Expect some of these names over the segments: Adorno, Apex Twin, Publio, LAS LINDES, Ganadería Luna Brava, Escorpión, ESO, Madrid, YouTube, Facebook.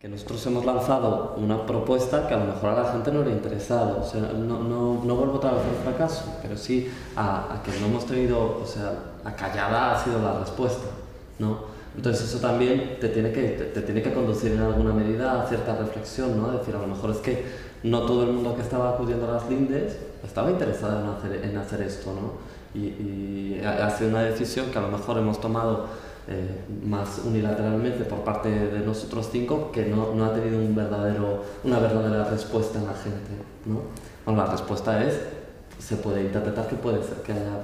Que nosotros hemos lanzado una propuesta que a lo mejor a la gente no le ha interesado. O sea, no vuelvo otra vez al fracaso, pero sí a que no hemos tenido, o sea, acallada ha sido la respuesta, ¿no? Entonces eso también te tiene que conducir en alguna medida a cierta reflexión, ¿no? Es decir, a lo mejor es que no todo el mundo que estaba acudiendo a las Lindes estaba interesado en hacer esto, ¿no? Y ha sido una decisión que a lo mejor hemos tomado más unilateralmente por parte de nosotros cinco, que no ha tenido una verdadera respuesta en la gente, ¿no? Bueno, la respuesta es, se puede interpretar que puede ser que haya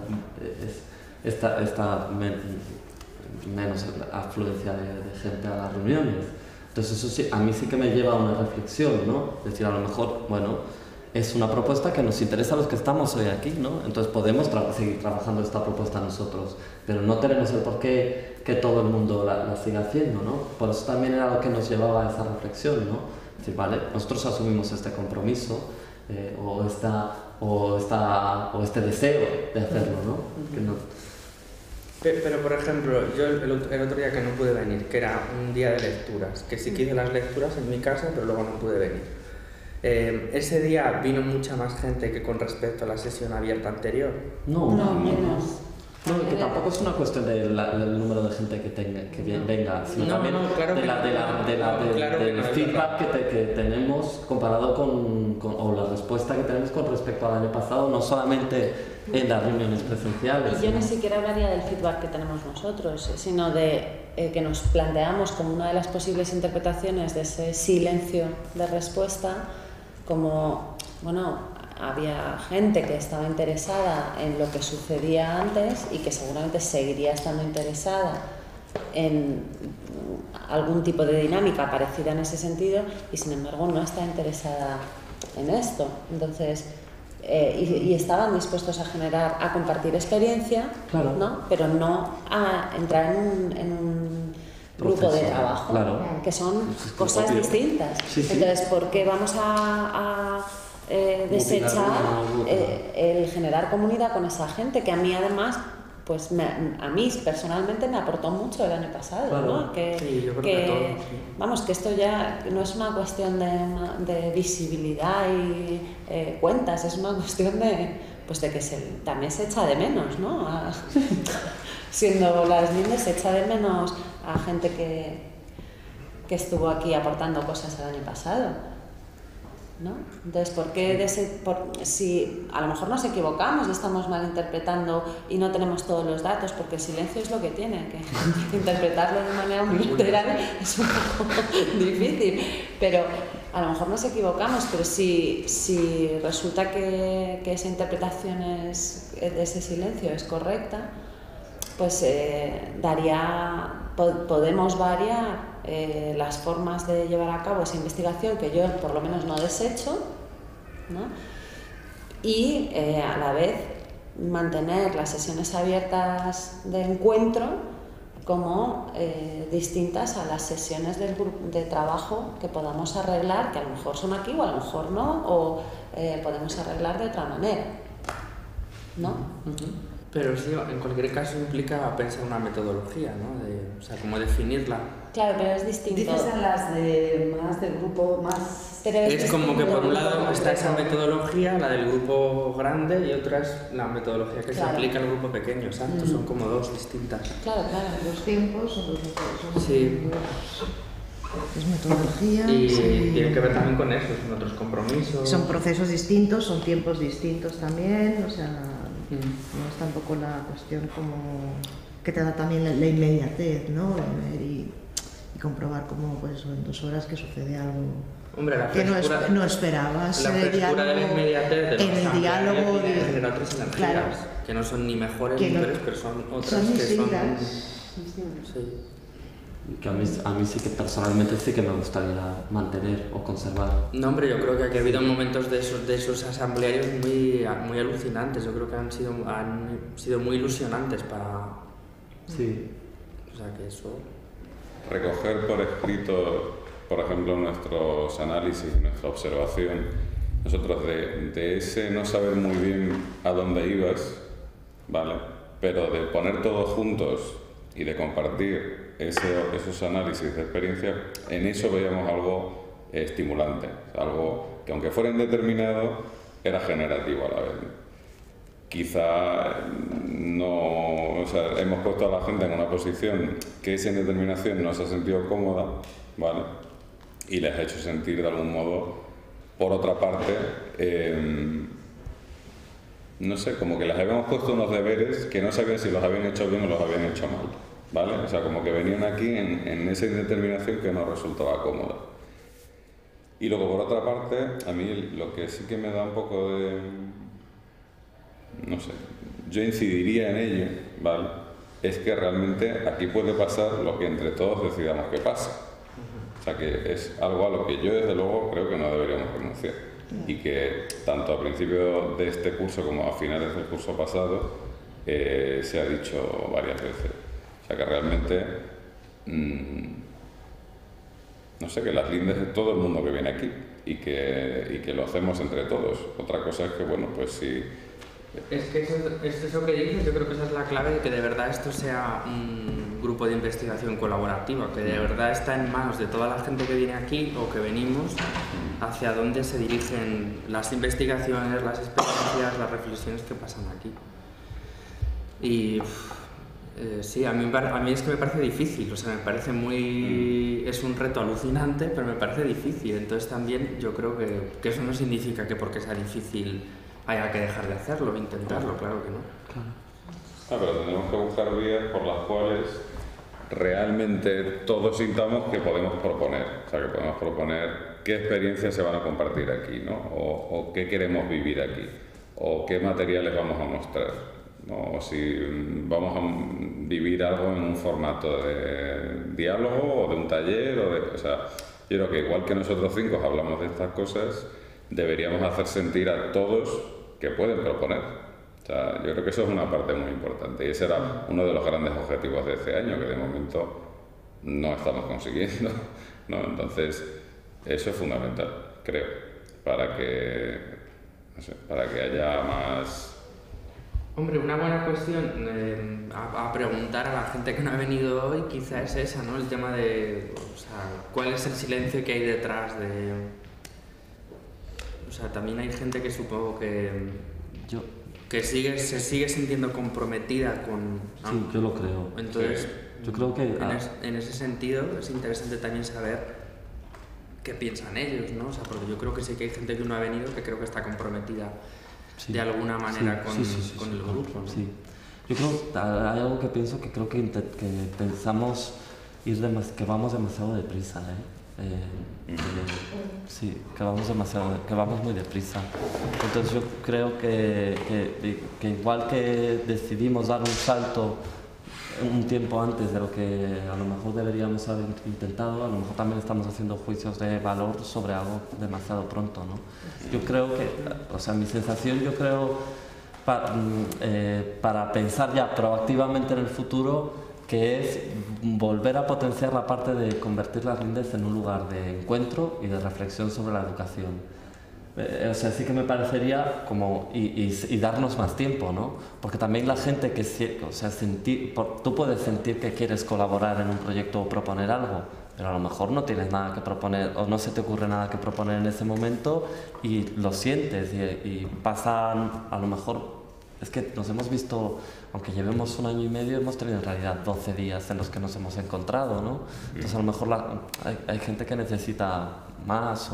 menos afluencia de gente a las reuniones. Entonces eso sí, a mí sí que me lleva a una reflexión, ¿no? Es decir, a lo mejor, bueno, es una propuesta que nos interesa a los que estamos hoy aquí, ¿no? Entonces podemos seguir trabajando esta propuesta nosotros, pero no tenemos el porqué que todo el mundo la siga haciendo, ¿no? Por eso también era lo que nos llevaba a esa reflexión, ¿no? Es decir, vale, nosotros asumimos este compromiso o este deseo de hacerlo, ¿no? Que no. Pero, por ejemplo, yo el otro día que no pude venir, que era un día de lecturas, que sí que hice las lecturas en mi casa, pero luego no pude venir. ¿Ese día vino mucha más gente que con respecto a la sesión abierta anterior? No, menos. No, que tampoco es una cuestión del número de gente que venga, sino también del feedback que tenemos comparado o la respuesta que tenemos con respecto al año pasado, no solamente en las reuniones presenciales. Y yo ni siquiera hablaría del feedback que tenemos nosotros, sino de que nos planteamos como una de las posibles interpretaciones de ese silencio de respuesta, como, bueno, había gente que estaba interesada en lo que sucedía antes y que seguramente seguiría estando interesada en algún tipo de dinámica parecida en ese sentido y sin embargo no está interesada en esto. Entonces, y estaban dispuestos a compartir experiencia, claro, ¿no? Pero no a entrar en un grupo de trabajo, claro, que son cosas distintas. Sí, sí. Entonces, ¿por qué vamos a desechar el generar comunidad con esa gente que a mí además, pues a mí personalmente me aportó mucho el año pasado, claro, ¿no? Sí, yo creo que todo, sí. Vamos, que esto ya no es una cuestión de visibilidad y cuentas, es una cuestión de que también se echa de menos, ¿no? Siendo las Lindes se echa de menos a gente que estuvo aquí aportando cosas el año pasado, ¿no? Entonces, ¿por qué si a lo mejor nos equivocamos y estamos malinterpretando y no tenemos todos los datos? Porque el silencio es lo que tiene, que interpretarlo de manera unilateral es un poco difícil, pero a lo mejor nos equivocamos, pero si resulta que esa interpretación de ese silencio es correcta, pues podemos variar las formas de llevar a cabo esa investigación, que yo por lo menos no desecho, ¿no? Y a la vez mantener las sesiones abiertas de encuentro como distintas a las sesiones del grupo de trabajo que podamos arreglar, que a lo mejor son aquí o a lo mejor no, o podemos arreglar de otra manera, ¿no? Uh-huh. Pero sí, en cualquier caso implica pensar una metodología, ¿no? Como definirla. Claro, pero es distinto. Dices en las de más del grupo, más... Es como que por un lado está esa metodología, la del grupo grande, y otra es la metodología que se aplica al grupo pequeño, exacto, son como dos distintas. Claro, los tiempos son los dos. Sí. Es metodología. Y tiene que ver también con eso, con otros compromisos. Son procesos distintos, son tiempos distintos también, o sea... No es tampoco la cuestión como que te da también la inmediatez, ¿no? Y comprobar cómo, pues, en 2 horas que sucede algo. Hombre, la frescura, que no esperabas. La frescura de la inmediatez de los diálogos genera otras energías, claro, que no son ni mejores ni peores, pero son otras que a mí sí que personalmente sí que me gustaría mantener o conservar. No, hombre, yo creo que aquí ha habido momentos de esos asamblearios muy alucinantes. Yo creo que han sido muy ilusionantes para... Sí. O sea que eso... Recoger por escrito, por ejemplo, nuestros análisis, nuestra observación. Nosotros de ese no saber muy bien a dónde ibas, ¿vale? Pero de poner todos juntos y de compartir esos análisis de experiencia, en eso veíamos algo estimulante, algo que aunque fuera indeterminado, era generativo a la vez. Quizá no, o sea, hemos puesto a la gente en una posición que esa indeterminación no se ha sentido cómoda, ¿vale? Y les ha hecho sentir de algún modo, por otra parte, no sé, como que les habíamos puesto unos deberes que no sabían si los habían hecho bien o los habían hecho mal, ¿vale? O sea, como que venían aquí en esa indeterminación que no resultaba cómoda. Y luego, por otra parte, a mí lo que sí que me da un poco de... no sé, yo incidiría en ello, ¿vale? Es que realmente aquí puede pasar lo que entre todos decidamos que pase. O sea, que es algo a lo que yo, desde luego, creo que no deberíamos renunciar. Y que tanto a principio de este curso como a finales del curso pasado se ha dicho varias veces. O sea, que realmente... no sé, que las lindes de todo el mundo que viene aquí y que lo hacemos entre todos. Otra cosa es que, bueno, pues sí... Es que eso que dices, yo creo que esa es la clave de que de verdad esto sea un grupo de investigación colaborativa, que de verdad está en manos de toda la gente que viene aquí o que venimos, hacia dónde se dirigen las investigaciones, las experiencias, las reflexiones que pasan aquí. Y... sí, a mí es que me parece difícil, o sea, me parece muy... es un reto alucinante, pero me parece difícil, entonces también yo creo que eso no significa que porque sea difícil haya que dejar de hacerlo, intentarlo, claro que no. Claro. Ah, pero tenemos que buscar vías por las cuales realmente todos sintamos que podemos proponer, o sea, que podemos proponer qué experiencias se van a compartir aquí, ¿no? O qué queremos vivir aquí, o qué materiales vamos a mostrar. O si vamos a vivir algo en un formato de diálogo o de un taller o de... O sea, yo creo que igual que nosotros cinco hablamos de estas cosas, deberíamos hacer sentir a todos que pueden proponer. O sea, yo creo que eso es una parte muy importante y ese era uno de los grandes objetivos de este año, que de momento no estamos consiguiendo, ¿no? Entonces, eso es fundamental, creo, para que, no sé, para que haya más... Hombre, una buena cuestión a preguntar a la gente que no ha venido hoy quizá es esa, ¿no? El tema de, o sea, ¿cuál es el silencio que hay detrás de...? O sea, también hay gente que supongo que se sigue sintiendo comprometida con... ¿no? Sí, yo lo creo. Entonces, sí. Yo creo que... en ese sentido es interesante también saber qué piensan ellos, ¿no? O sea, porque yo creo que sí que hay gente que no ha venido que creo que está comprometida. Sí, de alguna manera con el grupo, ¿no? Sí. Yo creo que hay algo que pienso que creo que pensamos que vamos demasiado deprisa, sí, que vamos muy deprisa. Entonces yo creo que igual que decidimos dar un salto un tiempo antes de lo que a lo mejor deberíamos haber intentado, a lo mejor también estamos haciendo juicios de valor sobre algo demasiado pronto, ¿no? Yo creo que, o sea, mi sensación, yo creo, para pensar ya proactivamente en el futuro, que es volver a potenciar la parte de convertir las lindes en un lugar de encuentro y de reflexión sobre la educación. O sea, sí que me parecería como... y darnos más tiempo, ¿no? Porque también la gente que... O sea, tú puedes sentir que quieres colaborar en un proyecto o proponer algo, pero a lo mejor no tienes nada que proponer o no se te ocurre nada que proponer en ese momento y lo sientes y pasan, a lo mejor... Es que nos hemos visto, aunque llevemos un año y medio, hemos tenido en realidad 12 días en los que nos hemos encontrado, ¿no? Entonces a lo mejor hay gente que necesita más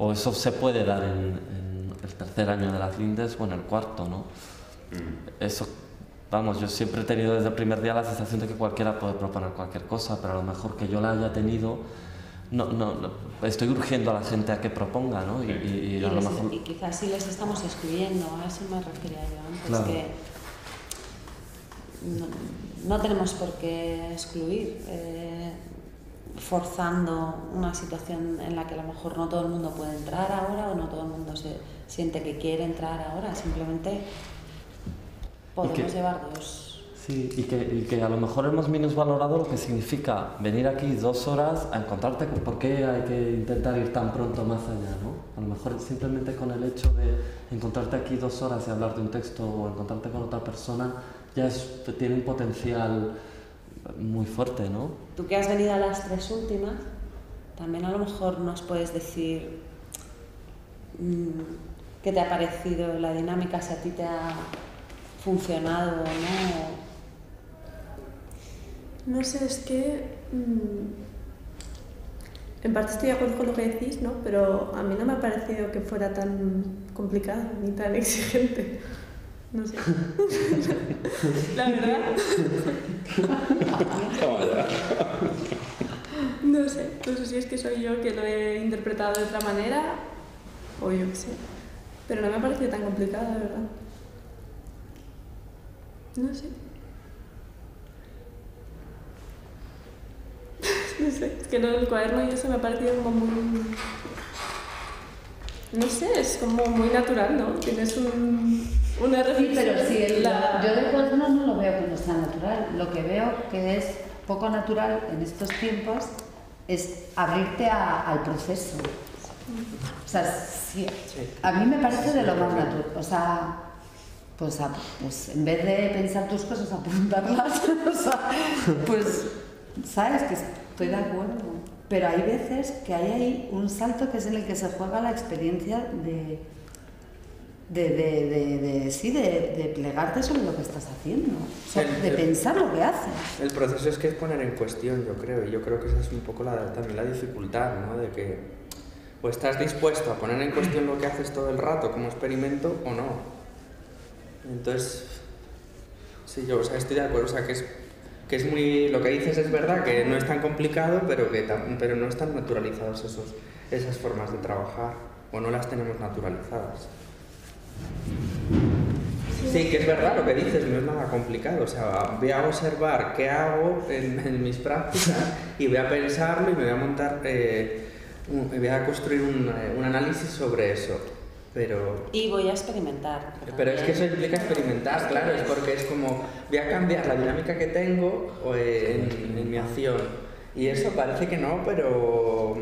o eso se puede dar en el tercer año de las lindes o en el cuarto, ¿no? Eso, vamos, yo siempre he tenido desde el primer día la sensación de que cualquiera puede proponer cualquier cosa, pero a lo mejor que yo la haya tenido, no estoy urgiendo a la gente a que proponga, ¿no? Y a lo mejor... y quizás sí les estamos excluyendo, a eso me refería yo antes, claro. Que no tenemos por qué excluir, forzando una situación en la que a lo mejor no todo el mundo puede entrar ahora o no todo el mundo se siente que quiere entrar ahora, simplemente podemos llevar dos. Sí, y que a lo mejor hemos minusvalorado lo que significa venir aquí 2 horas a encontrarte con por qué hay que intentar ir tan pronto más allá, ¿no? A lo mejor simplemente con el hecho de encontrarte aquí 2 horas y hablar de un texto o encontrarte con otra persona ya tiene un potencial muy fuerte, ¿no? Tú que has venido a las tres últimas, también a lo mejor nos puedes decir qué te ha parecido la dinámica, si a ti te ha funcionado o no. No sé, es que en parte estoy de acuerdo con lo que decís, ¿no? Pero a mí no me ha parecido que fuera tan complicado ni tan exigente. No sé. La verdad. No sé si es que soy yo que lo he interpretado de otra manera o yo qué sé. Pero no me ha parecido tan complicado, la verdad. No sé. No sé, es que lo del cuaderno y eso me ha parecido como muy... No sé, es como muy natural, ¿no? Tienes una reflexión. Sí, pero sí, yo del cuaderno no lo veo que no sea natural. Lo que veo que es poco natural en estos tiempos es abrirte al proceso. O sea, sí, a mí me parece de lo más natural. O sea, pues en vez de pensar tus cosas, apuntarlas. O sea, pues, sabes que estoy de acuerdo. Pero hay veces que hay ahí un salto que es en el que se juega la experiencia de plegarte sobre lo que estás haciendo, o sea, de pensar lo que haces. El proceso es que es poner en cuestión, yo creo, y yo creo que esa es un poco también la dificultad, ¿no? De que o estás dispuesto a poner en cuestión lo que haces todo el rato como experimento o no. Entonces, sí, yo, o sea, estoy de acuerdo, o sea, que es muy, lo que dices es verdad, que no es tan complicado, pero no están naturalizadas esas formas de trabajar, o no las tenemos naturalizadas. Sí, que es verdad lo que dices, no es nada complicado, o sea, voy a observar qué hago en mis prácticas y voy a pensarlo y me voy a montar, voy a construir un análisis sobre eso. Pero, y voy a experimentar. Pero es que eso implica experimentar, claro, es porque es como voy a cambiar la dinámica que tengo en mi acción. Y eso parece que no, pero...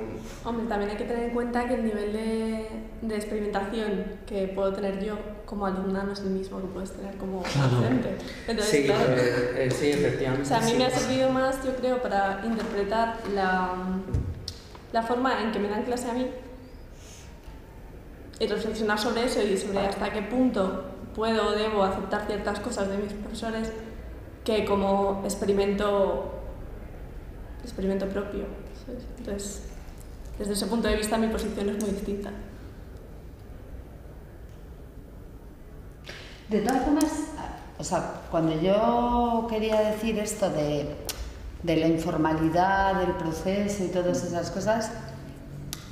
Hombre, también hay que tener en cuenta que el nivel de experimentación que puedo tener yo como alumna no es el mismo que puedes tener como docente. Entonces, sí, claro. Sí, efectivamente. O sea, a mí me ha servido más, yo creo, para interpretar la forma en que me dan clase a mí, y reflexionar sobre eso y sobre hasta qué punto puedo o debo aceptar ciertas cosas de mis profesores que como experimento propio. Entonces, desde ese punto de vista mi posición es muy distinta. De todas formas, o sea, cuando yo quería decir esto de la informalidad, del proceso y todas esas cosas,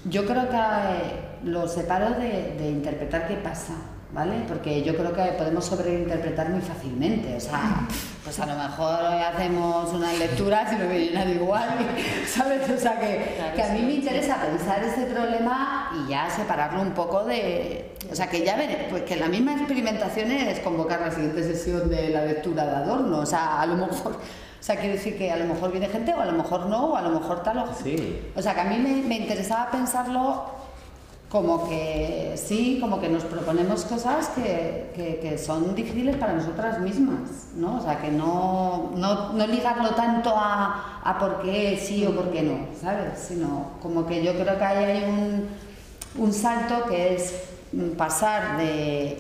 yo creo que... lo separo de interpretar qué pasa, ¿vale? Porque yo creo que podemos sobreinterpretar muy fácilmente, o sea, pues a lo mejor hacemos una lectura si no me viene nada igual, ¿sabes? O sea, que a mí me interesa pensar ese problema y ya separarlo un poco de... O sea, que ya veré, pues que la misma experimentación es convocar la siguiente sesión de la lectura de Adorno, o sea, a lo mejor... O sea, quiero decir que a lo mejor viene gente o a lo mejor no, o a lo mejor tal o... Sí. O sea, que a mí me interesaba pensarlo... Como que sí, como que nos proponemos cosas que son difíciles para nosotras mismas, ¿no? O sea, que no ligarlo tanto a por qué sí o por qué no, ¿sabes? Sino como que yo creo que ahí hay un salto que es pasar de,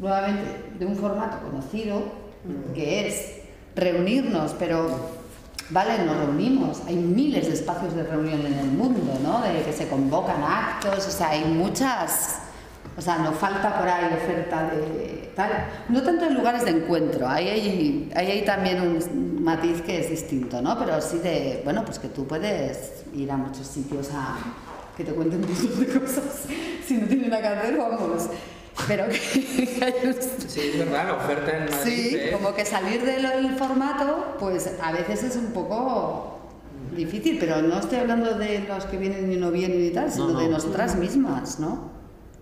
nuevamente, de un formato conocido, que es reunirnos, pero... Vale, nos reunimos, hay miles de espacios de reunión en el mundo, ¿no? De que se convocan actos, o sea, hay muchas... O sea, no falta por ahí oferta de tal. No tanto en lugares de encuentro, ahí hay también un matiz que es distinto, ¿no? Pero sí de, bueno, pues que tú puedes ir a muchos sitios a que te cuenten muchas de cosas, si no tienen nada que hacer, vamos... Pero que sí, es verdad, la oferta en Madrid. Sí, como que salir del formato, pues a veces es un poco difícil, pero no estoy hablando de los que vienen y no vienen y tal, sino de nosotras mismas, ¿no?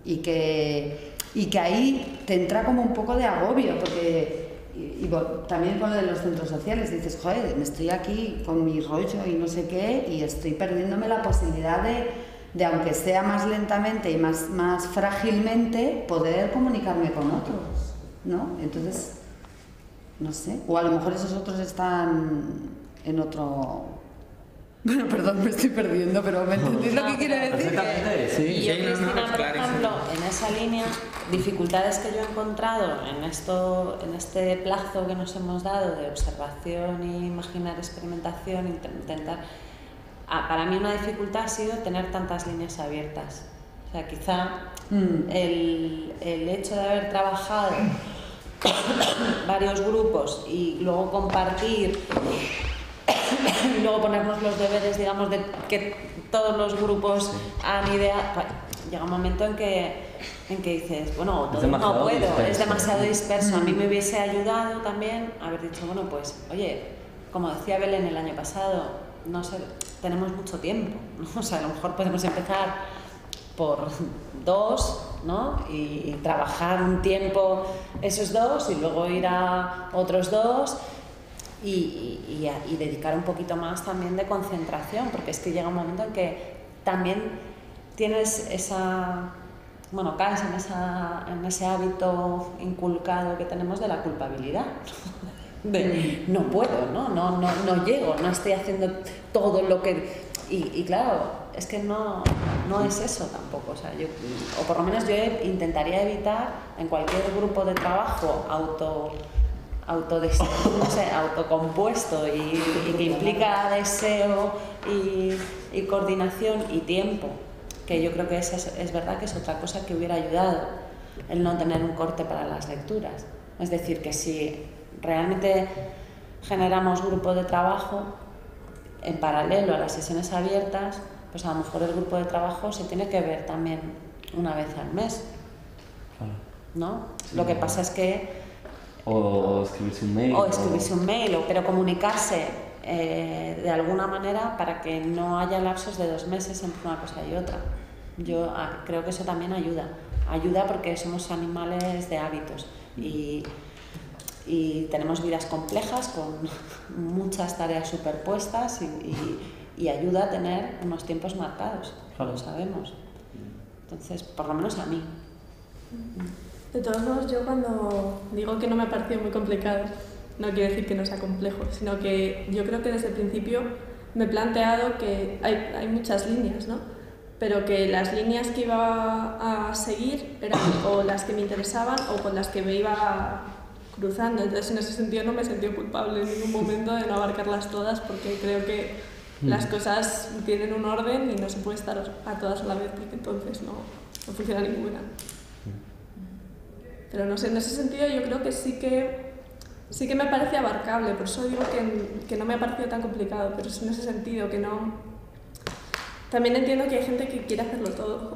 Y que ahí te entra como un poco de agobio, porque también con lo de los centros sociales, dices, joder, me estoy aquí con mi rollo y no sé qué, y estoy perdiéndome la posibilidad de aunque sea más lentamente y más frágilmente, poder comunicarme con otros, ¿no? Entonces, no sé, o a lo mejor esos otros están en otro... Bueno, perdón, me estoy perdiendo, pero ¿me entendéis lo que quiero decir? Sí, yo, Cristina, por ejemplo, en esa línea, dificultades que yo he encontrado en este plazo que nos hemos dado de observación, imaginar, experimentación, intentar... Para mí una dificultad ha sido tener tantas líneas abiertas. O sea, quizá el hecho de haber trabajado varios grupos y luego compartir... y luego ponernos los deberes, digamos, de que todos los grupos han ideado. Llega un momento en que dices, bueno, todo no puedo, es demasiado disperso. A mí me hubiese ayudado también haber dicho, bueno, pues, oye, como decía Belén el año pasado, no sé, tenemos mucho tiempo, ¿no? O sea, a lo mejor podemos empezar por dos, ¿no? Y trabajar un tiempo esos dos y luego ir a otros dos. Y dedicar un poquito más también de concentración, porque es que llega un momento en que también tienes esa, bueno, caes en ese hábito inculcado que tenemos de la culpabilidad, de no puedo, no llego, no estoy haciendo todo lo que... Y claro, es que no es eso tampoco, o sea, yo, o por lo menos yo intentaría evitar en cualquier grupo de trabajo autocompuesto y que implica deseo y coordinación y tiempo, que yo creo que es verdad que es otra cosa que hubiera ayudado, el no tener un corte para las lecturas. Es decir, que si realmente generamos grupo de trabajo en paralelo a las sesiones abiertas, pues a lo mejor el grupo de trabajo se tiene que ver también una vez al mes, ¿no? Lo que pasa es que o escribirse un mail. Pero comunicarse de alguna manera para que no haya lapsos de 2 meses entre una cosa y otra. Yo creo que eso también ayuda. Ayuda porque somos animales de hábitos y tenemos vidas complejas con muchas tareas superpuestas y ayuda a tener unos tiempos marcados, claro. Lo sabemos. Entonces, por lo menos a mí. De todos modos, yo cuando digo que no me ha parecido muy complicado, no quiero decir que no sea complejo, sino que yo creo que desde el principio me he planteado que hay muchas líneas, ¿no? Pero que las líneas que iba a seguir eran o las que me interesaban o con las que me iba cruzando. Entonces, en ese sentido no me he sentido culpable en ningún momento de no abarcarlas todas, porque creo que las cosas tienen un orden y no se puede estar a todas a la vez, porque entonces no funciona ninguna. Pero no sé, en ese sentido yo creo que sí que me parece abarcable, por eso digo que no me ha parecido tan complicado, pero es en ese sentido que no... También entiendo que hay gente que quiere hacerlo todo.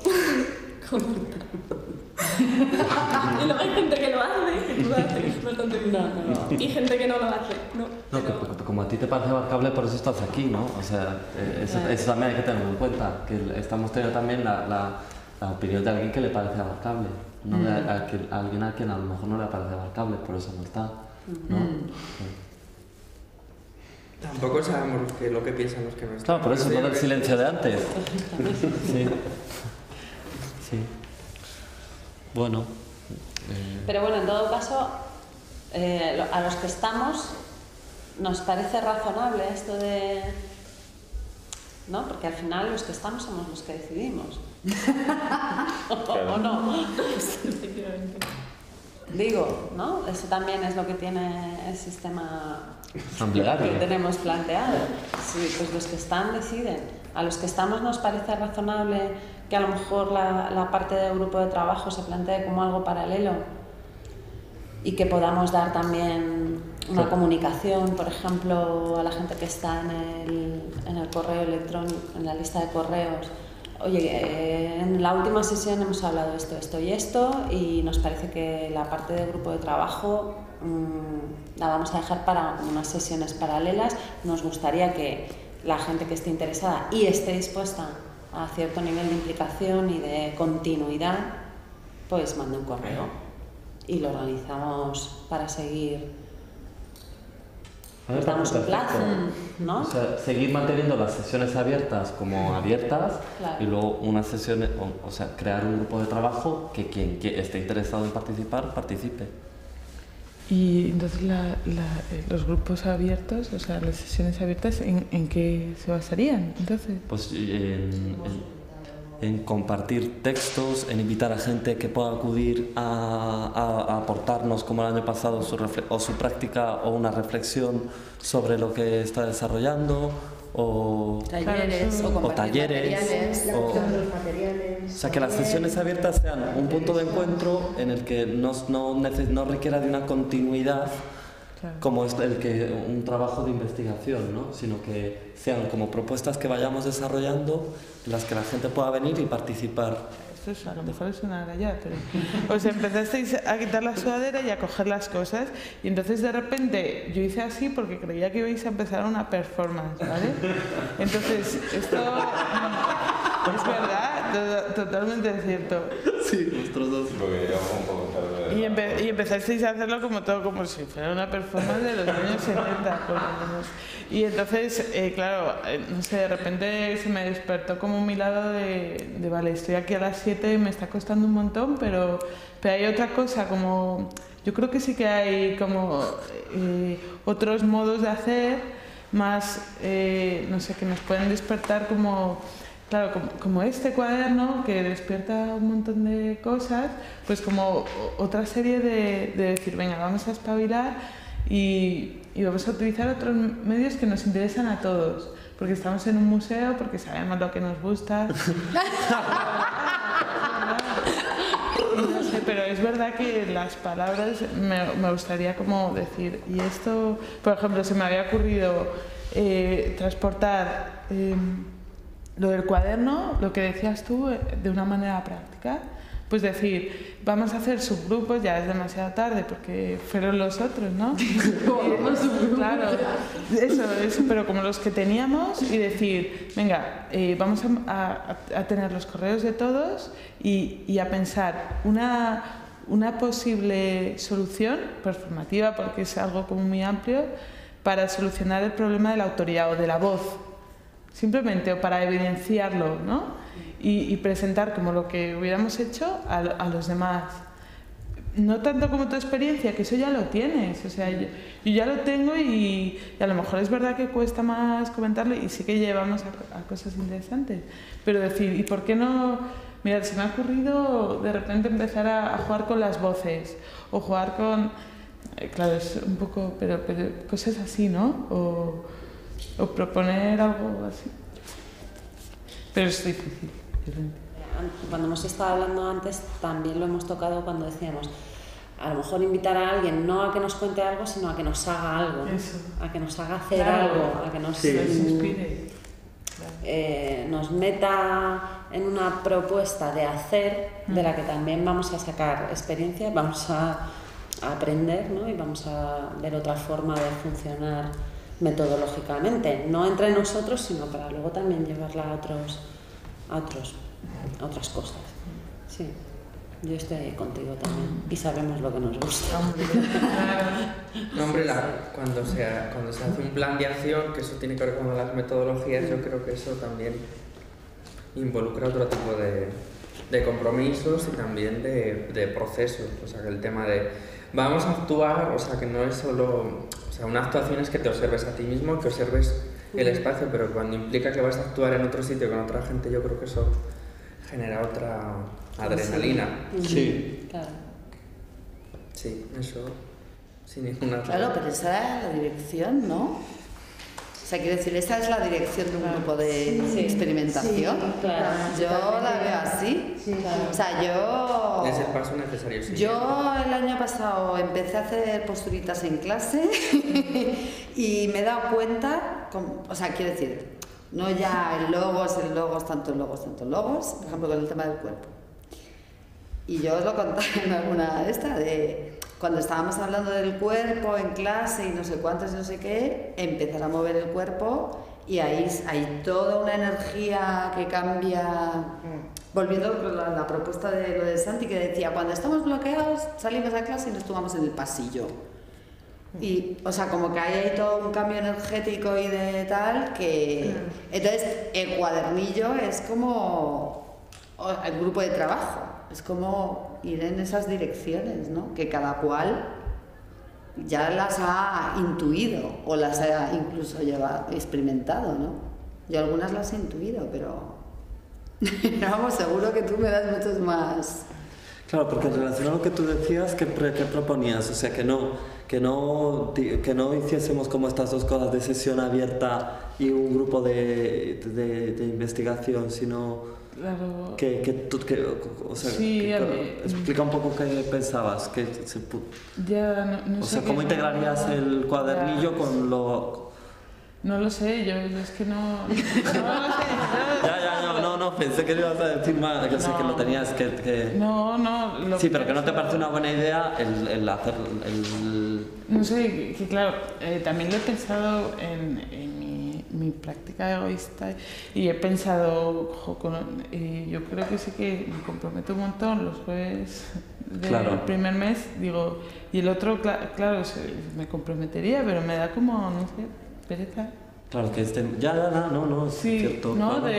Y luego hay gente que lo hace, que tú lo haces, no. Y gente que no lo hace, ¿no? Pero... Como a ti te parece abarcable, por eso estás aquí, ¿no? O sea, eso también hay que tenerlo en cuenta, que estamos teniendo también la opinión de alguien que le parece abarcable. No de a alguien a quien a lo mejor no le parece abarcable, por eso no está, ¿no? Tampoco sabemos lo que piensan los que no están. Claro, por eso no del silencio de antes. Sí. Sí. Bueno. Pero bueno, en todo caso, a los que estamos, nos parece razonable esto de... ¿No? Porque al final los que estamos somos los que decidimos. Claro. ¿O no? Digo, ¿no? Eso también es lo que tiene el sistema ampliable que tenemos planteado. Sí, pues los que están deciden. A los que estamos nos parece razonable que a lo mejor la parte del grupo de trabajo se plantee como algo paralelo y que podamos dar también una comunicación, por ejemplo, a la gente que está en el correo electrónico, en la lista de correos. Oye, en la última sesión hemos hablado de esto y nos parece que la parte del grupo de trabajo la vamos a dejar para unas sesiones paralelas. Nos gustaría que la gente que esté interesada y esté dispuesta a cierto nivel de implicación y de continuidad, pues mande un correo y lo organizamos para seguir. Estamos en plazo, ¿no? O sea, seguir manteniendo las sesiones abiertas como abiertas, claro. Y luego unas sesiones, o sea, crear un grupo de trabajo que quien esté interesado en participar, participe. Y entonces los grupos abiertos, o sea, las sesiones abiertas, ¿en qué se basarían entonces? Pues en compartir textos, en invitar a gente que pueda acudir a aportarnos, como el año pasado, su práctica o una reflexión sobre lo que está desarrollando, o talleres, o sea, que las sesiones abiertas sean un punto de encuentro en el que no requiera de una continuidad, claro, como es un trabajo de investigación, ¿no? Sino que sean como propuestas que vayamos desarrollando, las que la gente pueda venir y participar. Eso, a lo mejor es una gallada, pero... Os empezasteis a quitar la sudadera y a coger las cosas, y entonces de repente yo hice así porque creía que ibais a empezar una performance, ¿vale? Entonces, esto es verdad, totalmente cierto. Sí, nosotros dos. Y empezasteis a hacerlo como todo, como si fuera una performance de los años 70, por lo menos. Y entonces, claro, no sé, de repente se me despertó como un milagro de vale, estoy aquí a las 7 y me está costando un montón, pero hay otra cosa, como yo creo que sí que hay como otros modos de hacer más, no sé, que nos pueden despertar como... Claro, como este cuaderno que despierta un montón de cosas, pues como otra serie de decir, venga, vamos a espabilar y vamos a utilizar otros medios que nos interesan a todos, porque estamos en un museo, porque sabemos lo que nos gusta. No sé, pero es verdad que las palabras me gustaría como decir, y esto, por ejemplo, se me había ocurrido transportar... lo del cuaderno, lo que decías tú, de una manera práctica, pues decir, vamos a hacer subgrupos, ya es demasiado tarde porque fueron los otros, ¿no? Claro, eso, pero como los que teníamos, y decir, venga, vamos a tener los correos de todos y a pensar una posible solución performativa, porque es algo como muy amplio, para solucionar el problema de la autoría o de la voz. Simplemente, o para evidenciarlo, ¿no? Y presentar como lo que hubiéramos hecho a los demás. No tanto como tu experiencia, que eso ya lo tienes, o sea, yo ya lo tengo y a lo mejor es verdad que cuesta más comentarlo y sí que llevamos a cosas interesantes, pero decir, ¿y por qué no? Mira, se me ha ocurrido de repente empezar a jugar con las voces, o jugar con, claro, es un poco, pero cosas así, ¿no? O proponer algo así, pero es difícil. Cuando hemos estado hablando antes también lo hemos tocado cuando decíamos, a lo mejor invitar a alguien no a que nos cuente algo, sino a que nos haga algo, eso, a que nos haga hacer, claro, algo, a que nos, sí, inspire, nos meta en una propuesta de hacer de la que también vamos a sacar experiencia, vamos a aprender, ¿no? Y vamos a ver otra forma de funcionar metodológicamente, no entre nosotros, sino para luego también llevarla a otras cosas. Sí, yo estoy ahí contigo también y sabemos lo que nos gusta. No, hombre, cuando se hace un plan de acción, que eso tiene que ver con las metodologías, yo creo que eso también involucra otro tipo de compromisos y también de procesos, o sea, que el tema de vamos a actuar, o sea, que no es solo... O sea, una actuación es que te observes a ti mismo, que observes el espacio, pero cuando implica que vas a actuar en otro sitio con otra gente, yo creo que eso genera otra adrenalina. Sí, sí, claro. Sí, eso sin ninguna... Claro, pero esa es la dirección, ¿no? O sea, quiero decir, esa es la dirección de un grupo de experimentación. Sí, claro. Yo la veo así. Sí, claro. O sea, yo... Es el paso necesario. Sí. Yo el año pasado empecé a hacer posturitas en clase y me he dado cuenta, o sea, quiero decir, no ya el logos, tantos logos, por ejemplo, con el tema del cuerpo. Y yo os lo conté en alguna de estas de... Cuando estábamos hablando del cuerpo en clase y no sé cuántos y no sé qué, empezar a mover el cuerpo y ahí hay toda una energía que cambia. Volviendo a la propuesta de lo de Santi, que decía, cuando estamos bloqueados salimos a clase y nos tomamos en el pasillo. Y, o sea, como que hay todo un cambio energético y de tal que... Entonces, el cuadernillo es como el grupo de trabajo, es como... ir en esas direcciones, ¿no? Que cada cual ya las ha intuido o las ha incluso llevado, experimentado, ¿no? Yo algunas las he intuido, pero vamos, seguro que tú me das muchos más. Claro, porque en relación a lo que tú decías, ¿qué proponías? O sea, que no hiciésemos como estas dos cosas de sesión abierta y un grupo de investigación, sino... Claro. Explica un poco qué pensabas. ¿Cómo integrarías el cuadernillo con lo...? No lo sé, yo es que no... Pensé que ibas a decir más, que no sé que lo tenías que... Sí, pero que no te parece una buena idea el hacer... No sé, que claro, también lo he pensado en mi práctica egoísta y he pensado, yo creo que sí que me comprometo un montón los jueves del primer mes, digo, y el otro, claro, me comprometería, pero me da como, no sé, pereza. Claro que es cierto. No, claro.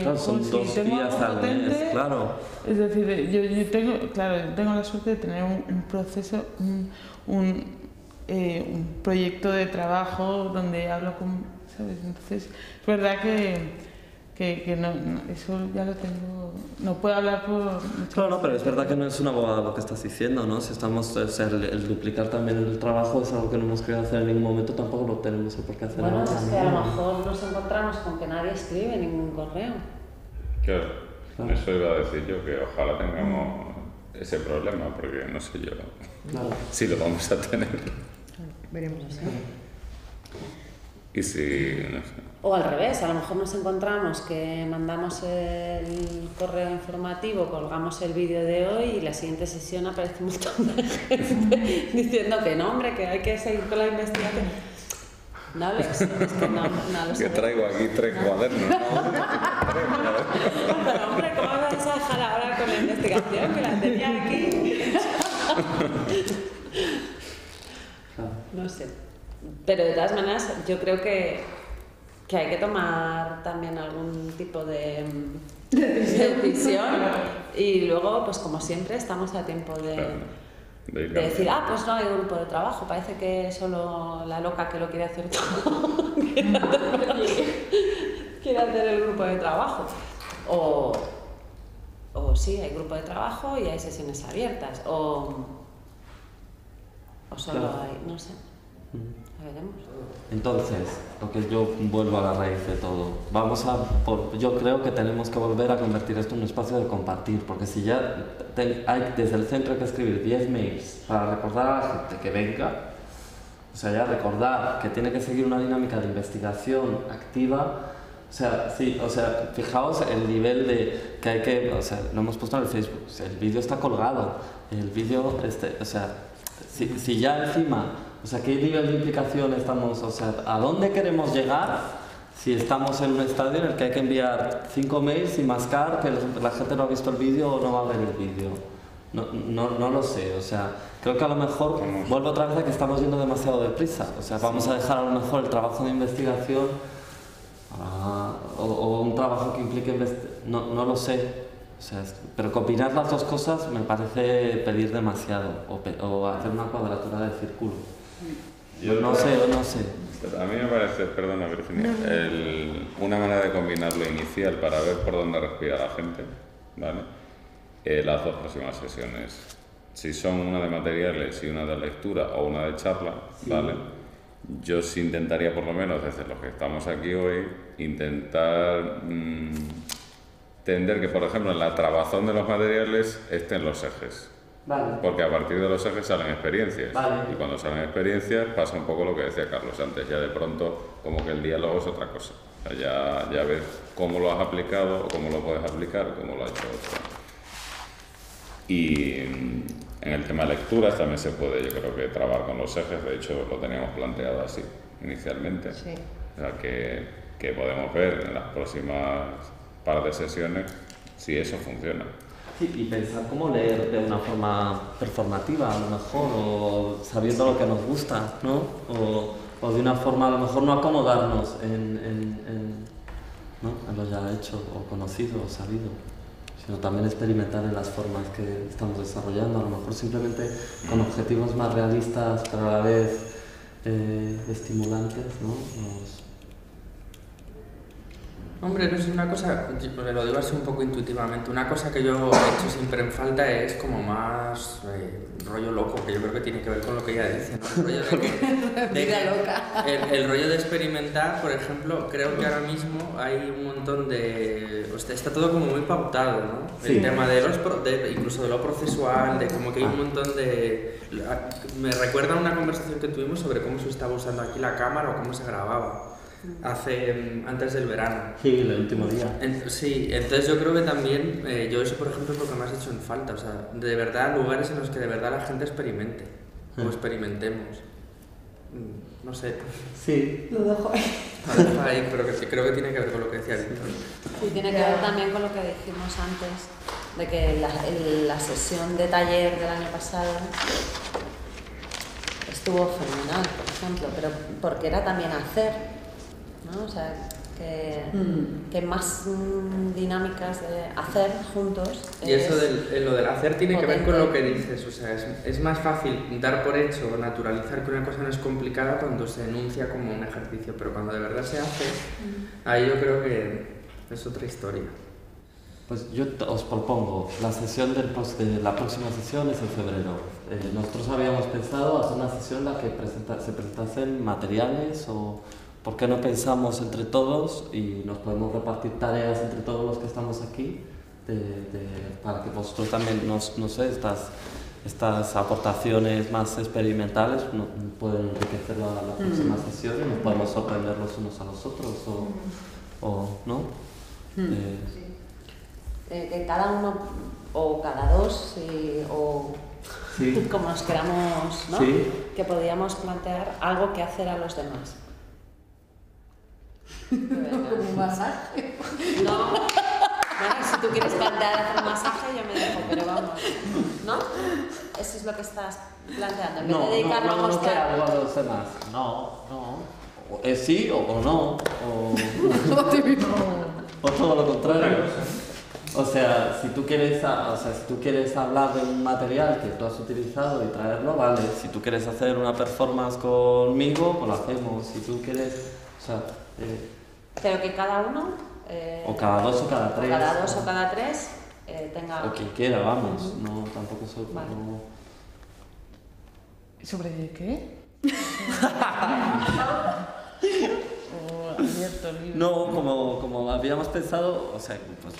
Claro, son dos días al mes, claro. Es decir, yo tengo, claro, tengo la suerte de tener un proceso, un proyecto de trabajo donde hablo con... ¿Sabes? Entonces, es verdad que no, eso ya lo tengo, no puedo hablar por... Claro, no, pero es verdad que no es una bobada lo que estás diciendo, ¿no? Si estamos, o sea, el duplicar también el trabajo es algo que no hemos querido hacer en ningún momento, tampoco lo tenemos por qué hacer. Bueno, es que a lo mejor nos encontramos con que nadie escribe ningún correo. Claro, eso iba a decir yo, que ojalá tengamos ese problema, porque no sé yo si lo vamos a tener. Bueno, veremos. Y si, no sé. O al revés, a lo mejor nos encontramos que mandamos el correo informativo, colgamos el vídeo de hoy y la siguiente sesión aparece un montón de gente diciendo que no, hombre, que hay que seguir con la investigación. No lo sé, es que no lo sé. Que traigo aquí tres cuadernos, ¿no? Pero hombre, ¿cómo vas a dejar ahora con la investigación que la tenía aquí? No sé. Pero de todas maneras, yo creo que hay que tomar también algún tipo de decisión y luego, pues como siempre, estamos a tiempo de decir, ah, pues no hay grupo de trabajo, parece que es solo la loca que lo quiere hacer todo, quiere hacer el grupo de trabajo. O sí, hay grupo de trabajo y hay sesiones abiertas, o solo hay, no sé. Entonces, lo que yo vuelvo a la raíz de todo, yo creo que tenemos que volver a convertir esto en un espacio de compartir, porque si ya hay desde el centro que escribir 10 mails para recordar a la gente que venga, o sea, ya recordar que tiene que seguir una dinámica de investigación activa. O sea, sí, o sea, fijaos el nivel de que hay que, o sea, lo hemos puesto en el Facebook, o sea, el vídeo está colgado, el vídeo, o sea, si ya encima... O sea, ¿qué nivel de implicación estamos? O sea, ¿a dónde queremos llegar si estamos en un estadio en el que hay que enviar 5 mails y mascar que la gente no ha visto el vídeo o no va a ver el vídeo? No lo sé, o sea, creo que a lo mejor vuelvo otra vez a que estamos yendo demasiado deprisa. O sea, vamos a dejar a lo mejor el trabajo de investigación o un trabajo que implique... No lo sé. O sea, pero combinar las dos cosas me parece pedir demasiado o hacer una cuadratura de círculo. Yo no sé. A mí me parece, perdona Virginia, una manera de combinar lo inicial para ver por dónde respira la gente, ¿vale? Las dos próximas sesiones, si son una de materiales y una de lectura o una de charla, ¿vale? Yo sí intentaría, por lo menos desde los que estamos aquí hoy, intentar entender que, por ejemplo, en la trabazón de los materiales estén los ejes. Vale. Porque a partir de los ejes salen experiencias. Vale. Y cuando salen experiencias pasa un poco lo que decía Carlos antes, ya de pronto como que el diálogo es otra cosa. O sea, ya ves cómo lo has aplicado o cómo lo puedes aplicar, cómo lo ha hecho otro. Y en el tema de lecturas también se puede, yo creo que trabajar con los ejes, de hecho lo teníamos planteado así inicialmente. Sí. O sea, que podemos ver en las próximas par de sesiones si eso funciona. Sí, y pensar cómo leer de una forma performativa, a lo mejor, o sabiendo lo que nos gusta, ¿no? O de una forma, a lo mejor, no acomodarnos en lo ya hecho, o conocido, o sabido. sino también experimentar en las formas que estamos desarrollando, a lo mejor simplemente con objetivos más realistas, pero a la vez estimulantes, ¿no? Hombre, no sé, una cosa, me lo digo así un poco intuitivamente, una cosa que yo he hecho siempre en falta es como más rollo loco, que yo creo que tiene que ver con lo que ella dice, ¿no? El rollo el rollo de experimentar, por ejemplo, creo que ahora mismo hay un montón de... O sea, está todo como muy pautado, ¿no? Sí. El tema de incluso de lo procesual, de como que hay un montón de... Me recuerda una conversación que tuvimos sobre cómo se estaba usando aquí la cámara o cómo se grababa. Antes del verano. Sí, el último día. Sí, entonces yo creo que también, yo eso por ejemplo es lo que más he hecho en falta, o sea, de verdad lugares en los que de verdad la gente experimente, o experimentemos. No sé. Sí. Lo dejo ahí. Lo dejo ahí, pero que sí, creo que tiene que ver con lo que decía Víctor. Y tiene que ver también con lo que dijimos antes, de que la sesión de taller del año pasado estuvo fenomenal, por ejemplo, pero porque era también hacer. ¿No? O sea, que más dinámicas de hacer juntos. Y eso lo del hacer tiene potente. Que ver con lo que dices, o sea, es más fácil dar por hecho o naturalizar que una cosa no es complicada cuando se enuncia como un ejercicio, pero cuando de verdad se hace, ahí yo creo que es otra historia. Pues yo os propongo, la sesión la próxima sesión es en febrero. Nosotros habíamos pensado hacer una sesión en la que se presentasen materiales o... ¿Por qué no pensamos entre todos y nos podemos repartir tareas entre todos los que estamos aquí para que vosotros también, no sé, estas aportaciones más experimentales pueden enriquecer la próxima sesión y nos podemos sorprender los unos a los otros o ¿no? Sí. Que cada uno o cada dos o... Sí. Como nos queramos, ¿no? Sí. Que podíamos plantear algo que hacer a los demás. ¿Como un masaje? No, bueno, si tú quieres plantear hacer un masaje yo me dejo, pero vamos, ¿no? Eso es lo que estás planteando, en vez de dedicarnos a mostrar... No, no, no, sí o no, o todo lo contrario. O sea, si tú quieres, hablar de un material que tú has utilizado y traerlo, vale. Si tú quieres hacer una performance conmigo, pues lo hacemos. Si tú quieres... O sea, pero que cada uno o cada dos o cada tres tenga o quien quiera, vamos. No, tampoco soy vale. ¿Sobre qué? No, como habíamos pensado, o sea,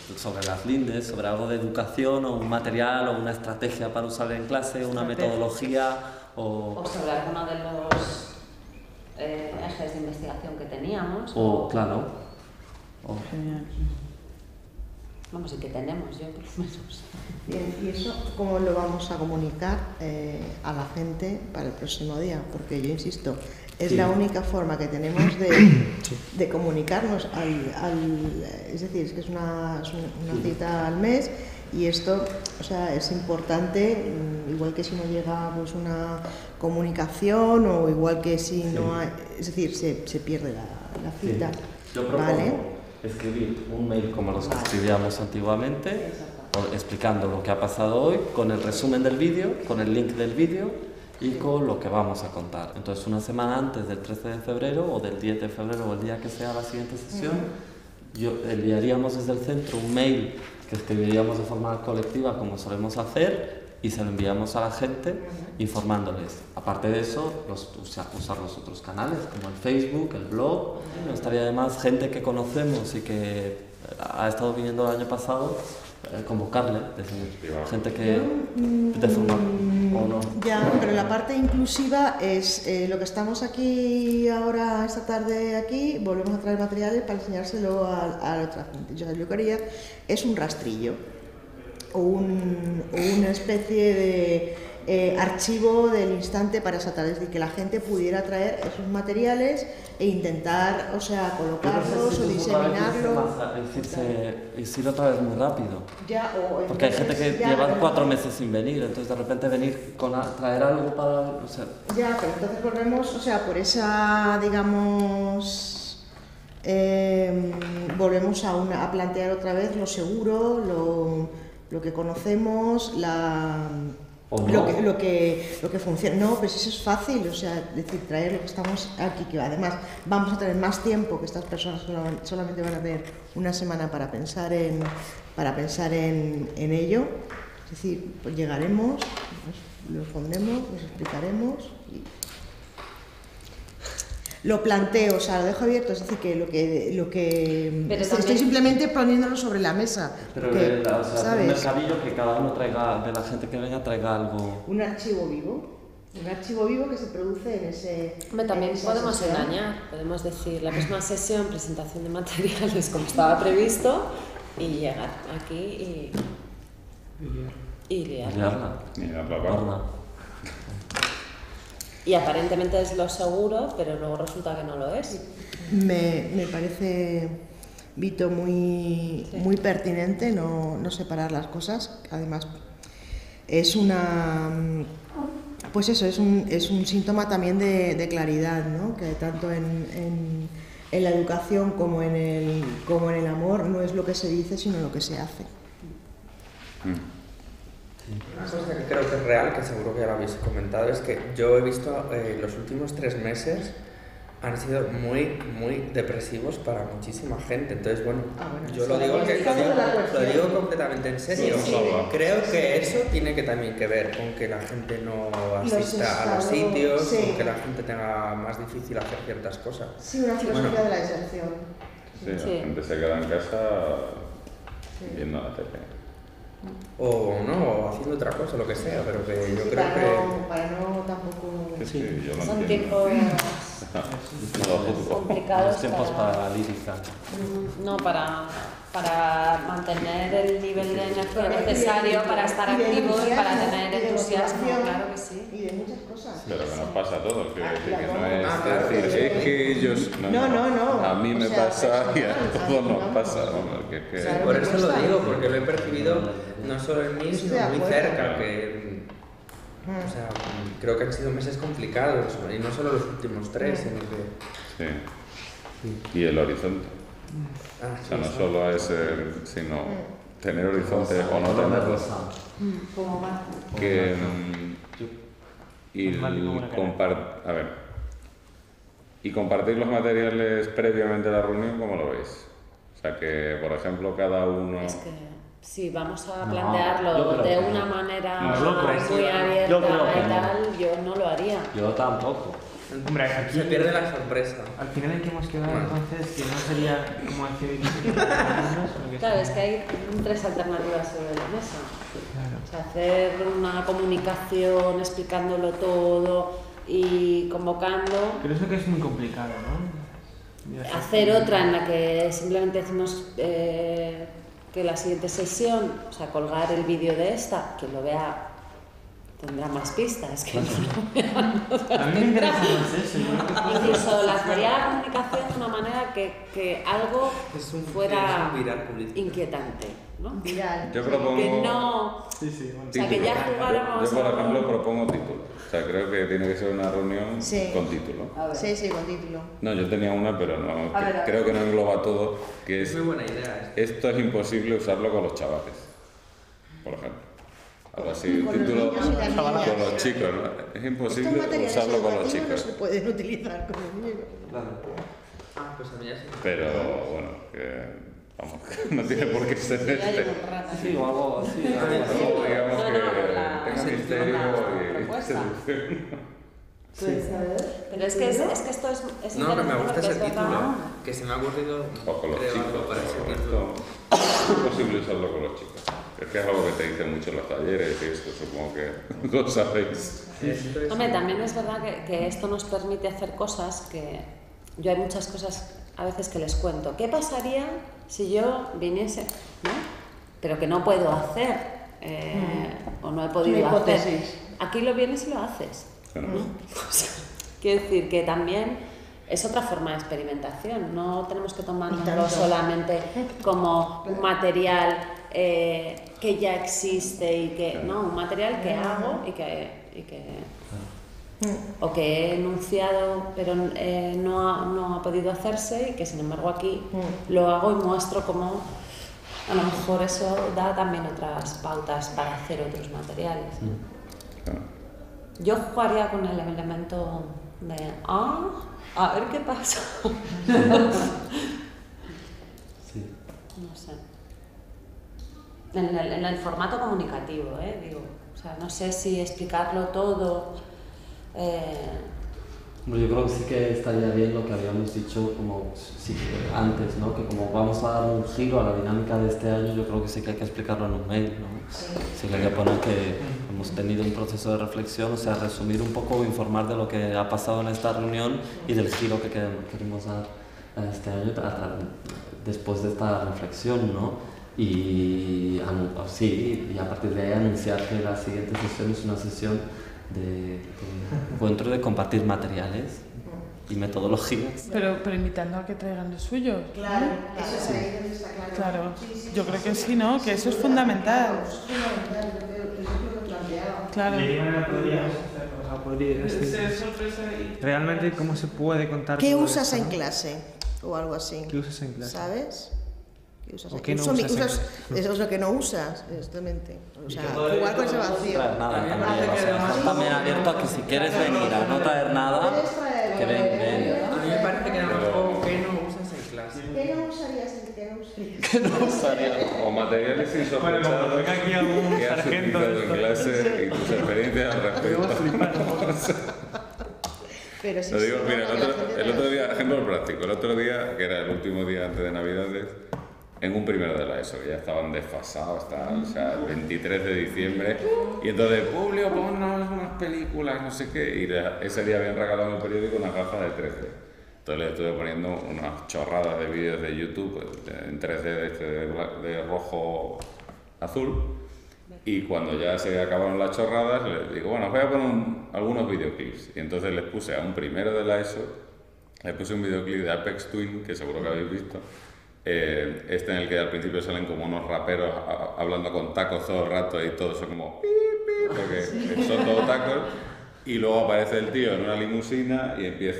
pues sobre las lindes, sobre algo de educación o un material o una estrategia para usar en clase, una metodología o sobre alguno de los ejes de investigación que teníamos. O, claro. Genial. Vamos, y que tenemos, yo por lo menos. Bien, ¿y eso cómo lo vamos a comunicar a la gente para el próximo día? Porque yo insisto, es la única forma que tenemos de comunicarnos es decir, es que es una cita al mes. Y esto, o sea, es importante, igual que si no llega pues, una comunicación o igual que si no hay... Es decir, se pierde la cita. Sí. Yo propongo escribir un mail como los que escribíamos antiguamente, explicando lo que ha pasado hoy, con el resumen del vídeo, con el link del vídeo y con lo que vamos a contar. Entonces, una semana antes del 13 de febrero o del 10 de febrero o el día que sea la siguiente sesión, enviaríamos desde el centro un mail que escribiríamos de forma colectiva como solemos hacer y se lo enviamos a la gente informándoles. Aparte de eso, usar los otros canales como el Facebook, el blog, nos estaría además gente que conocemos y que ha estado viniendo el año pasado, convocarle, decir, gente que te forma o no. Ya, pero la parte inclusiva es lo que estamos aquí ahora, esta tarde aquí, volvemos a traer materiales para enseñárselo a la otra gente. Yo quería, es un rastrillo o una especie de archivo del instante para esa tarde, es decir, que la gente pudiera traer esos materiales e intentar, o sea, colocarlos o diseminarlos. Y si lo traes muy rápido. Ya, porque hay gente que lleva 4 meses sin venir, entonces de repente venir traer algo para... O sea. Ya, pero entonces volvemos, o sea, por esa, digamos... volvemos a plantear otra vez lo seguro, lo que conocemos, lo que funciona. No, pues eso es fácil, o sea, decir, traer lo que estamos aquí, que además vamos a tener más tiempo, que estas personas solamente van a tener una semana para pensar en ello. Es decir, pues llegaremos, lo pondremos, nos explicaremos y lo planteo, o sea, lo dejo abierto, es decir, que pero estoy también simplemente poniéndolo sobre la mesa. Pero que, o sea, ¿sabes? Un mercadillo que cada uno traiga, de la gente que venga, traiga algo. Un archivo vivo que se produce en ese... Pero también podemos engañar, podemos decir la misma sesión, presentación de materiales como estaba previsto y llegar aquí y liarla. Y aparentemente es lo seguro, pero luego resulta que no lo es. Me parece, Vito, muy pertinente no separar las cosas. Además, es una... Pues eso, es un síntoma también de claridad, ¿no? Que tanto en la educación como en el amor no es lo que se dice, sino lo que se hace. Una cosa que creo que es real, que seguro que ya lo habéis comentado, es que yo he visto los últimos 3 meses han sido muy depresivos para muchísima gente. Entonces, bueno, yo lo digo completamente en serio. Sí, sí. Creo que eso tiene que también que ver con que la gente no asista a los sitios, sí, con que la gente tenga más difícil hacer ciertas cosas. Sí, una filosofía de la deserción. Sí, sí, la gente se queda en casa viendo la tele. O no, haciendo otra cosa, lo que sea, pero que yo creo que... Para no tampoco... Sí, yo son tiempos complicados. Los tiempos para la lírica. No, para mantener el nivel de energía necesario para estar activo y para tener entusiasmo, claro que sí. Y de muchas cosas. Pero que nos pasa a todos, quiero decir que no es decir, es que ellos... No, a mí me pasa y a todos nos pasa. Por eso lo digo, porque lo he percibido no solo en mí, sino muy cerca. O sea, creo que han sido meses complicados, y no solo los últimos 3, sino que... Sí, y el horizonte. O sea, no solo es el, sino tener horizonte o no tenerlo. Que, y compartir los materiales previamente a la reunión, ¿cómo lo veis? O sea, que, por ejemplo, cada uno... Es que, si vamos a plantearlo de una manera muy abierta y tal, yo no lo haría. Yo tampoco. Hombre, aquí se pierde la sorpresa. Al final en que hemos quedado entonces, que no sería como hacer... Claro, es que hay 3 alternativas sobre la mesa. Claro. O sea, hacer una comunicación explicándolo todo y convocando... Pero eso que es muy complicado, ¿no? Hacer otra en la que simplemente decimos que la siguiente sesión, o sea, colgar el vídeo de esta, que lo vea... Tendrá más pistas que no. A mí me interesa más eso. Incluso la teoría de la comunicación de una manera que algo fuera inquietante, ¿no? Viral. Yo propongo... Que no... Sí, bueno. O sea, que ya jugáramos... Yo, por ejemplo, propongo título. O sea, creo que tiene que ser una reunión con título. Sí, con título. No, yo tenía una, pero no... Creo que no engloba todo. Que es muy buena idea. Esto es imposible usarlo con los chavales, por ejemplo. Algo así, el título con los chicos, ¿no? Es imposible usarlo con los chicos. No se pueden utilizar con los niños. Claro. Pues a mí ya sí. Pero bueno, que vamos, no tiene por qué ser este. Sí, o algo así. Digamos que tenga misterio y seducción. Sí. Pero es que esto es no, pero me gusta ese título, que se me ha ocurrido... O con los chicos, para ese título. Es imposible usarlo con los chicos. Es que es algo que te dicen mucho en los talleres, y esto supongo que lo sabéis. Sí. Hombre, también es verdad que esto nos permite hacer cosas que... Yo hay muchas cosas a veces que les cuento. ¿Qué pasaría si yo viniese? ¿No? Pero que no puedo hacer, o no he podido hacer. Aquí lo vienes y lo haces. Claro. ¿No? Quiero decir que también es otra forma de experimentación. No tenemos que tomárnoslo solamente como un material que ya existe y que... No, un material que hago y que o que he enunciado pero no ha podido hacerse, y que sin embargo aquí lo hago y muestro cómo a lo mejor eso da también otras pautas para hacer otros materiales. Yo jugaría con el elemento de a ver qué pasa. Sí. No sé. En el formato comunicativo, digo. O sea, no sé si explicarlo todo. Yo creo que sí que estaría bien lo que habíamos dicho como antes, ¿no? Que como vamos a dar un giro a la dinámica de este año, yo creo que sí que hay que explicarlo en un mail, ¿no? Sí. Sí que hay que poner que hemos tenido un proceso de reflexión, o sea, resumir un poco o informar de lo que ha pasado en esta reunión y del giro que queremos dar a este año después de esta reflexión, ¿no? Y a partir de ahí anunciar que la siguiente sesión es una sesión de encuentro de compartir materiales y metodologías. Pero invitando a que traigan lo suyo. Claro, ¿no? Eso sí. Claro, yo creo que sí, ¿no? Que eso es fundamental. Claro. Realmente, ¿cómo se puede contar? ¿Qué usas en clase? O algo así. ¿Qué usas en clase? ¿Sabes? Eso es lo que no usas, exactamente. O sea, jugar con ese vacío. También abierto a que si quieres venir a no traer nada, que ven. A mí me parece que era más como que no usas en clase. ¿Qué no usarías en clase? ¿Qué no usarías? O materiales insospechados que has utilizado en clase y tus experiencias al respecto. Pero si digo, mira, el otro día, ejemplo práctico, el otro día, que era el último día antes de Navidades, en un primero de la ESO, que ya estaban desfasados, o sea, el 23 de diciembre, y entonces, Publio, ponnos unas películas, no sé qué, y ese día habían regalado en el periódico una caja de 3D. Entonces le estuve poniendo unas chorradas de vídeos de YouTube en 3D de rojo-azul, y cuando ya se acabaron las chorradas, les digo, bueno, os voy a poner algunos videoclips, y entonces les puse a un primero de la ESO, les puse un videoclip de Apex Twin, que seguro que habéis visto, en el que al principio salen como unos raperos hablando con tacos todo el rato y todos son como porque son todos tacos, y luego aparece el tío en una limusina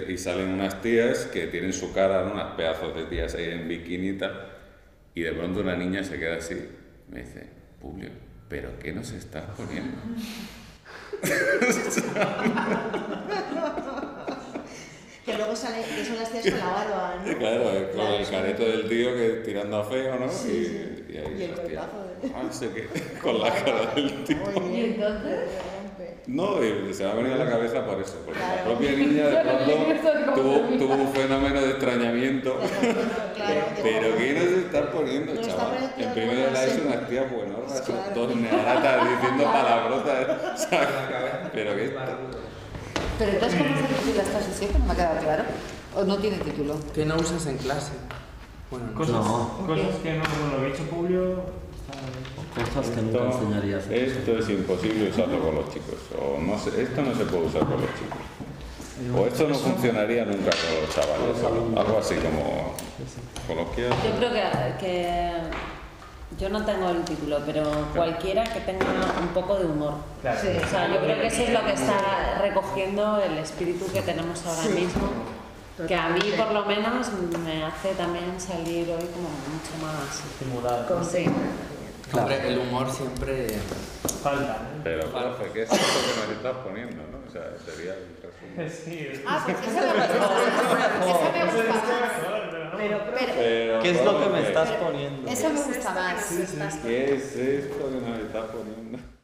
y salen unas tías que tienen su cara, ¿no? Unas pedazos de tías ahí en bikinita, y de pronto una niña se queda así, me dice, Publio, ¿pero qué nos estás poniendo? Que luego sale, que son las tías con la barba, ¿no? Claro, con el careto del tío que tirando a feo, ¿no? Sí. Y ahí el pedazo de... no sé qué, con la cara del tío. ¿Y entonces? No, y se me ha venido a la cabeza por eso, porque la propia niña de pronto tuvo un fenómeno de extrañamiento. Pero ¿qué nos está poniendo, chaval? En primero de la ESO unas tías buenorras, dos nearatas diciendo palabrotas. Pero ¿qué? Pero entonces, ¿cómo se titula esta sesión? No me ha quedado claro. ¿O no tiene título? Que no usas en clase. Bueno, cosas que no, como lo he dicho Publio. Cosas que nunca enseñarías. Esto es imposible usarlo con los chicos. O no sé, esto no se puede usar con los chicos. O esto no funcionaría nunca con los chavales. Algo así como coloquial. Yo creo que yo no tengo el título, pero cualquiera que tenga un poco de humor. Claro. Sí, o sea, yo creo que eso es lo que está recogiendo el espíritu que tenemos ahora mismo, que a mí por lo menos me hace también salir hoy como mucho más estimulado. Sí. Claro. El humor siempre falta. Pero, profe, ¿qué es esto que nos estás poniendo, no? O sea, sería el resumen. Sí. Porque eso me gusta. Pero, ¿qué es lo que me estás poniendo? Eso me gusta más. ¿Qué es esto que nos estás poniendo?